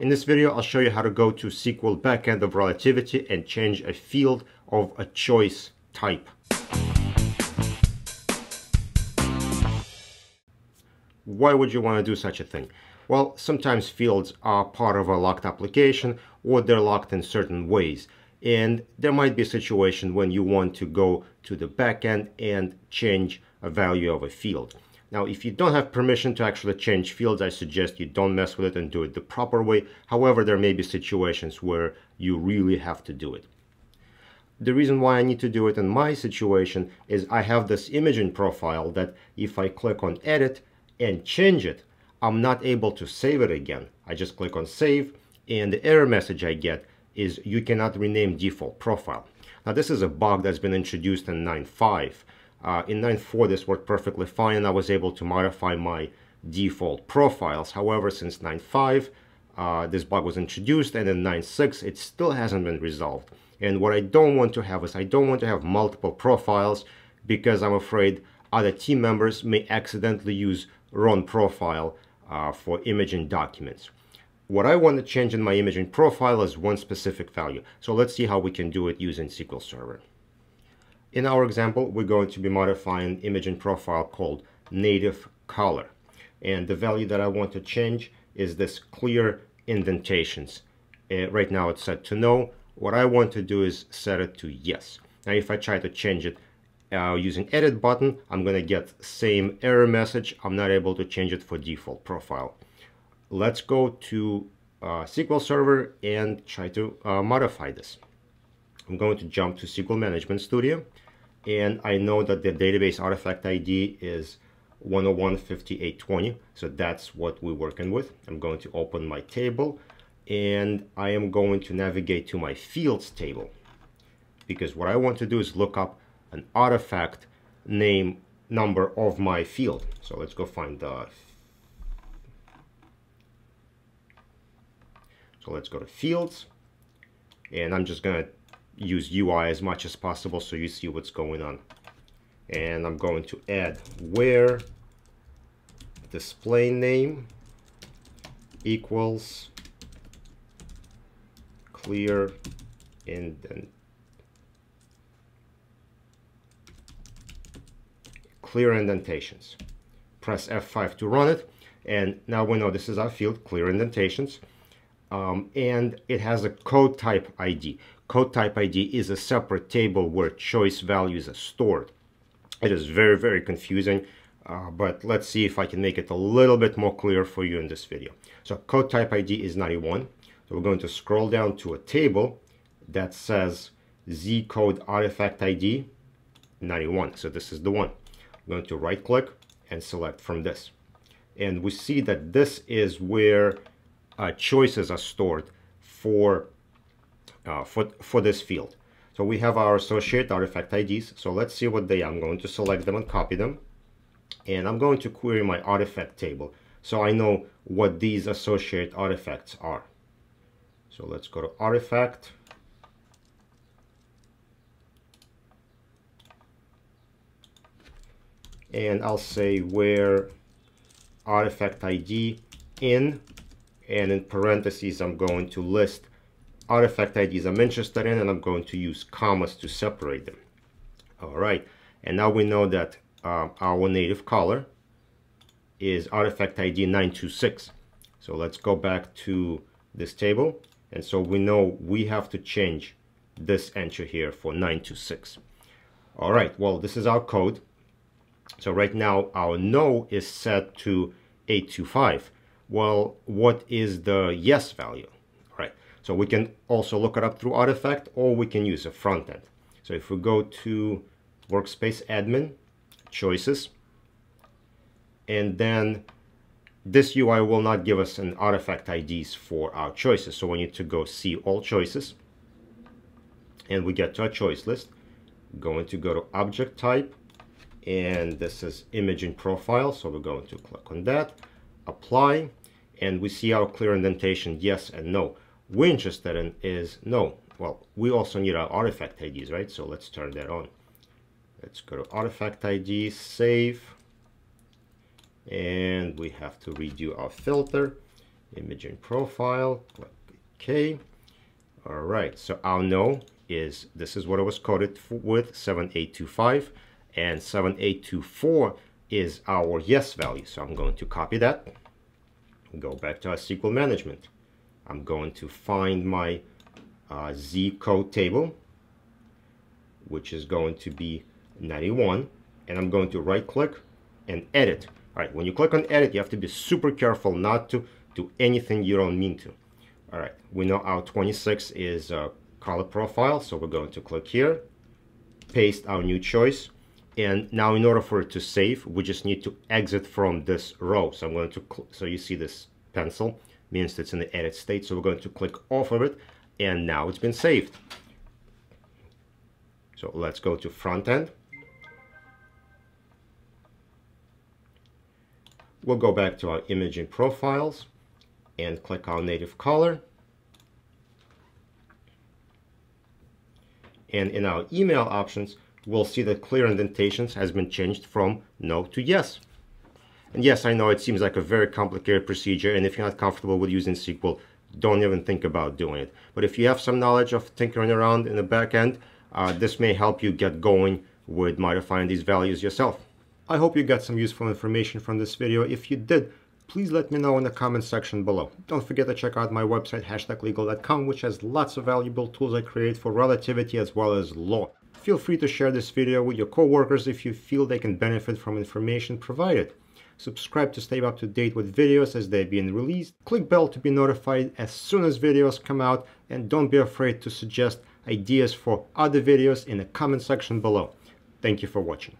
In this video, I'll show you how to go to SQL backend of Relativity and change a field of a choice type. Why would you want to do such a thing? Well, sometimes fields are part of a locked application or they're locked in certain ways. And there might be a situation when you want to go to the backend and change a value of a field. Now, if you don't have permission to actually change fields, I suggest you don't mess with it and do it the proper way. However, there may be situations where you really have to do it. The reason why I need to do it in my situation is I have this imaging profile that if I click on edit and change it, I'm not able to save it again. I just click on save and the error message I get is you cannot rename default profile. Now, this is a bug that's been introduced in 9.5. In 9.4 this worked perfectly fine and I was able to modify my default profiles. However, since 9.5 this bug was introduced, and in 9.6 it still hasn't been resolved. And what I don't want to have is I don't want to have multiple profiles because I'm afraid other team members may accidentally use wrong profile for imaging documents. What I want to change in my imaging profile is one specific value. So let's see how we can do it using SQL Server. In our example, we're going to be modifying an imaging profile called native color. And the value that I want to change is this clear indentations. Right now it's set to no. What I want to do is set it to yes. Now, if I try to change it using edit button, I'm going to get same error message. I'm not able to change it for default profile. Let's go to SQL Server and try to modify this. I'm going to jump to SQL Management Studio, and I know that the database artifact ID is 1015820, so that's what we're working with. I'm going to open my table, and I am going to navigate to my fields table, because what I want to do is look up an artifact name number of my field. So let's go find the... So let's go to fields, and I'm just going to use UI as much as possible so you see what's going on. And I'm going to add where display name equals clear indentations. Press F5 to run it, and now we know this is our field, clear indentations. And it has a code type ID. Code type ID is a separate table where choice values are stored. It is very, very confusing, but let's see if I can make it a little bit more clear for you in this video. So code type ID is 91. So we're going to scroll down to a table that says Z code artifact ID 91. So this is the one. I'm going to right click and select from this. And we see that this is where choices are stored for this field. So we have our associate artifact IDs. So let's see what they are. I'm going to select them and copy them. And I'm going to query my artifact table so I know what these associate artifacts are. So let's go to artifact. And I'll say where artifact ID in, and in parentheses, I'm going to list artifact IDs I'm interested in, and I'm going to use commas to separate them. All right, and now we know that our native color is artifact ID 926. So let's go back to this table. And so we know we have to change this entry here for 926. All right, well, this is our code. So right now our no is set to 825. Well, what is the yes value? All right, so we can also look it up through artifact, or we can use a front end. So if we go to workspace admin, choices, and then this UI will not give us an artifact IDs for our choices. So we need to go see all choices, and we get to our choice list. Going to go to object type, and this is imaging profile. So we're going to click on that, apply, and we see our clear indentation, yes and no. We're interested in is no. Well, we also need our artifact IDs, right? So let's turn that on. Let's go to artifact ID, save, and we have to redo our filter, image and profile, click OK. All right, so I'll know is this is what it was coded for with 7825, and 7824 is our yes value. So I'm going to copy that, go back to our SQL management. I'm going to find my Z code table, which is going to be 91, and I'm going to right click and edit. All right, when you click on edit, you have to be super careful not to do anything you don't mean to. All right, we know our 26 is color profile, so we're going to click here, paste our new choice, and now in order for it to save, we just need to exit from this row. So I'm going to, so you see this pencil means it's in the edit state, so we're going to click off of it, and now it's been saved. So let's go to front end. We'll go back to our image and profiles and click our native color. And in our email options, we'll see that clear indentations has been changed from no to yes. And yes, I know it seems like a very complicated procedure, and if you're not comfortable with using SQL, don't even think about doing it. But if you have some knowledge of tinkering around in the back end, this may help you get going with modifying these values yourself. I hope you got some useful information from this video. If you did, please let me know in the comments section below. Don't forget to check out my website, hashtaglegal.com, which has lots of valuable tools I create for relativity as well as law. Feel free to share this video with your coworkers if you feel they can benefit from information provided. Subscribe to stay up to date with videos as they're being released. Click bell to be notified as soon as videos come out, and don't be afraid to suggest ideas for other videos in the comment section below. Thank you for watching.